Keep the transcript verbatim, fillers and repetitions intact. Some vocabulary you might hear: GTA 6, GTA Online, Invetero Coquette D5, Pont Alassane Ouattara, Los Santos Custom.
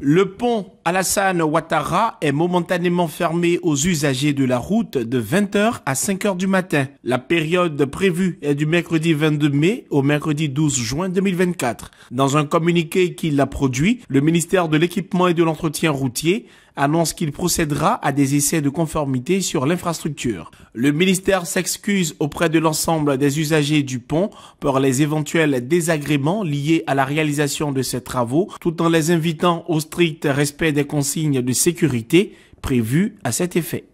Le pont Alassane Ouattara est momentanément fermé aux usagers de la route de vingt heures à cinq heures du matin. La période prévue est du mercredi vingt-deux mai au mercredi douze juin deux mille vingt-quatre. Dans un communiqué qu'il a produit, le ministère de l'Équipement et de l'Entretien routier annonce qu'il procédera à des essais de conformité sur l'infrastructure. Le ministère s'excuse auprès de l'ensemble des usagers du pont pour les éventuels désagréments liés à la réalisation de ces travaux, tout en les invitant au strict respect des consignes de sécurité prévues à cet effet.